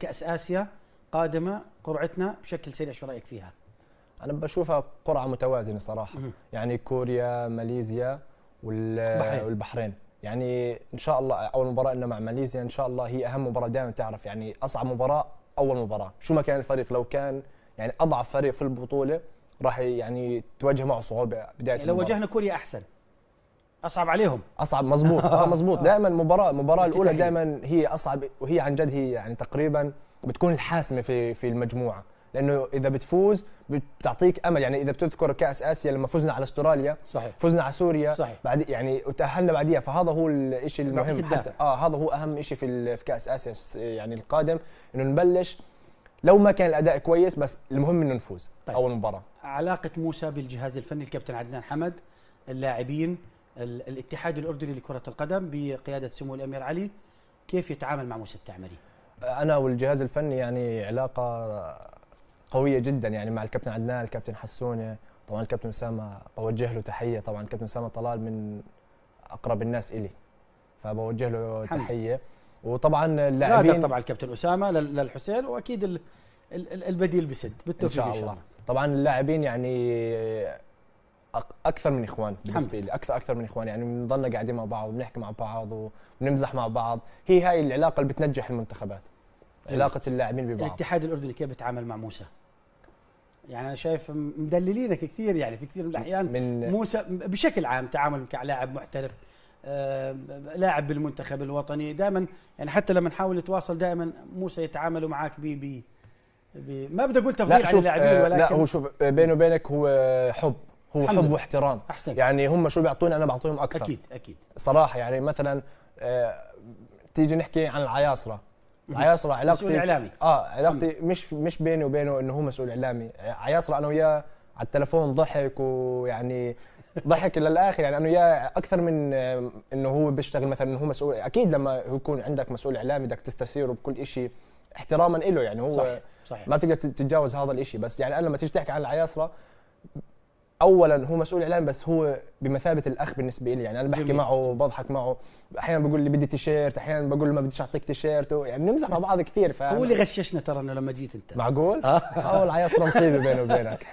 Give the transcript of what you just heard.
كأس آسيا قادمة قرعتنا بشكل سريع، شو رأيك فيها؟ أنا بشوفها قرعة متوازنة صراحة، يعني كوريا ماليزيا والبحرين، يعني إن شاء الله أول مباراة لنا مع ماليزيا إن شاء الله هي أهم مباراة، دائما تعرف يعني أصعب مباراة أول مباراة، شو ما كان الفريق لو كان يعني أضعف فريق في البطولة راح يعني تواجه معه صعوبة بداية المباراة. لو واجهنا كوريا أحسن أصعب عليهم، أصعب مظبوط مظبوط، دائما المباراة الأولى دائما هي أصعب، وهي عن جد هي يعني تقريبا بتكون الحاسمة في المجموعة، لأنه إذا بتفوز بتعطيك أمل، يعني إذا بتذكر كأس آسيا لما فزنا على استراليا صحيح، فزنا على سوريا صحيح، بعد يعني وتأهلنا بعديها، فهذا هو الشيء المهم حتى هذا هو أهم شيء في كأس آسيا يعني القادم، إنه نبلش لو ما كان الأداء كويس بس المهم إنه نفوز. طيب أول مباراة علاقة موسى بالجهاز الفني، الكابتن عدنان حمد، اللاعبين، الاتحاد الأردني لكرة القدم بقيادة سمو الأمير علي، كيف يتعامل مع موسى التعمري؟ أنا والجهاز الفني يعني علاقة قوية جدا، يعني مع الكابتن عدنان، الكابتن حسونة، طبعا الكابتن أسامة بوجه له تحية، طبعا الكابتن أسامة طلال من أقرب الناس إلي فبوجه له تحية، وطبعا اللاعبين طبعا الكابتن أسامة للحسين، وأكيد البديل بسد بالتوفيق إن شاء الله. طبعا اللاعبين يعني أكثر من إخوان بالنسبة لي، أكثر من إخوان، يعني بنضلنا قاعدين مع بعض وبنحكي مع بعض وبنمزح مع بعض، هي هاي العلاقة اللي بتنجح المنتخبات، علاقة اللاعبين ببعض. الاتحاد الأردني كيف بيتعامل مع موسى؟ يعني أنا شايف مدللينك كثير، يعني في كثير من الأحيان من موسى بشكل عام تعاملك كلاعب محترف، لاعب بالمنتخب الوطني دائما، يعني حتى لما نحاول نتواصل دائما موسى يتعاملوا معك ما بدي أقول تفضيل عن اللاعبين، ولكن لا، هو شوف بيني وبينك هو حب، هو حب واحترام، يعني هم شو بيعطوني أنا بعطيهم أكثر، أكيد أكيد صراحة. يعني مثلا تيجي نحكي عن العياصره، عياصره علاقتي مسؤول إعلامي، علاقتي مش بيني وبينه إنه هو مسؤول إعلامي، عياصره أنا وياه على التلفون ضحك، ويعني ضحك للآخر، يعني أنا وياه أكثر من إنه هو بيشتغل مثلا إنه هو مسؤول، أكيد لما يكون عندك مسؤول إعلامي بدك تستشيره بكل شيء احتراما له، يعني هو صحيح. ما بتقدر تتجاوز هذا الشيء، بس يعني أنا لما تيجي تحكي عن العياصره اولا هو مسؤول اعلام، بس هو بمثابه الاخ بالنسبه لي، يعني انا بحكي معه بضحك معه، احيانا بقول لي بدي تيشيرت، احيانا بقول له ما بديش اعطيك تيشيرته، يعني بنمزح مع بعض كثير. هو اللي غششنا ترى انه لما جيت انت، معقول؟ العياصره مصيبه بينه وبينك